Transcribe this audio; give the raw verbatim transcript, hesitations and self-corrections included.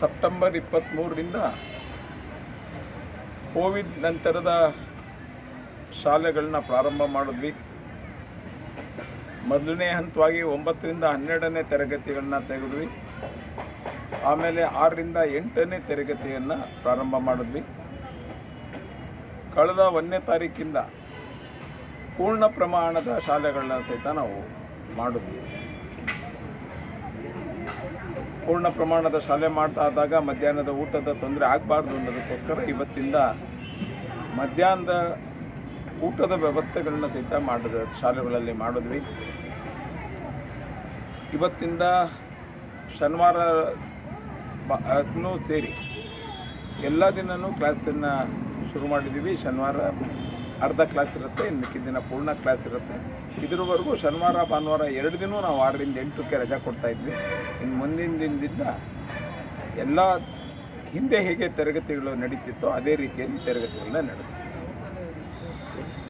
September ಇಪ್ಪತ್ತ್ಮೂರು ರಿಂದ Covid ನಂತರದ ಶಾಲೆಗಳನ್ನು ಪ್ರಾರಂಭ ಮಾಡಿದ್ವಿ। ಮೊದಲನೇ ಹಂತವಾಗಿ ಒಂಬತ್ತು ರಿಂದ ಹನ್ನೆರಡನೇ ತರಗತಿಗಳನ್ನು ತೆಗೆದ್ವಿ। ಆಮೇಲೆ ಆರು ರಿಂದ ಎಂಟನೇ ತರಗತಿಯನ್ನು ಪ್ರಾರಂಭ ಮಾಡಿದ್ವಿ। ಕಳೆದ ಒಂದನೇ ತಾರೀಕಿಂದ ಪೂರ್ಣ ಪ್ರಮಾಣದ ಶಾಲೆಗಳನ್ನು ಸಹಿತ ನಾವು ಮಾಡಿದ್ವಿ। ಪೂರ್ಣ ಪ್ರಮಾಣದ ಶಾಲೆ ಮಾಡ್ತಾ ಇದ್ದಾಗ ಮಧ್ಯಾಹ್ನದ ಊಟದ ತೊಂದರೆ ಆಗಬಾರ್ದು ಅನ್ನೋದಕ್ಕೋಸ್ಕರ ಇವತ್ತಿಂದ ಮಧ್ಯಾಹ್ನದ ಊಟದ ವ್ಯವಸ್ಥೆಗಳನ್ನು ಸಹಿತ ಮಾಡಿದ ಶಾಲೆಗಳಲ್ಲಿ ಮಾಡಿದ್ವಿ। ಇವತ್ತಿಂದ ಶನಿವಾರನೂ ಸೇರಿ ಎಲ್ಲ ದಿನವೂ ಕ್ಲಾಸನ್ನು ಶುರು ಮಾಡಿದ್ದೀವಿ। ಶನಿವಾರ ಅರ್ಧ ಕ್ಲಾಸ್ ಇರುತ್ತೆ, ಇನ್ನೊಂದು ದಿನ ಪೂರ್ಣ ಕ್ಲಾಸ್ ಇರುತ್ತೆ। ಇದುವರೆಗೂ ಶನಿವಾರ ಭಾನುವಾರ ಎರಡು ದಿನ ನಾವು ಆರರಿಂದ ಎಂಟಕ್ಕೆ ರಜೆ ಕೊಡ್ತಾಯಿದ್ವಿ। ಇನ್ನು ಮುಂದಿನ ದಿನದಿಂದ ಎಲ್ಲ ಹಿಂದೆ ಹೇಗೆ ತರಗತಿಗಳು ನಡೀತಿತ್ತೋ ಅದೇ ರೀತಿಯಲ್ಲಿ ತರಗತಿಗಳನ್ನ ನಡೆಸ್ತೀವಿ।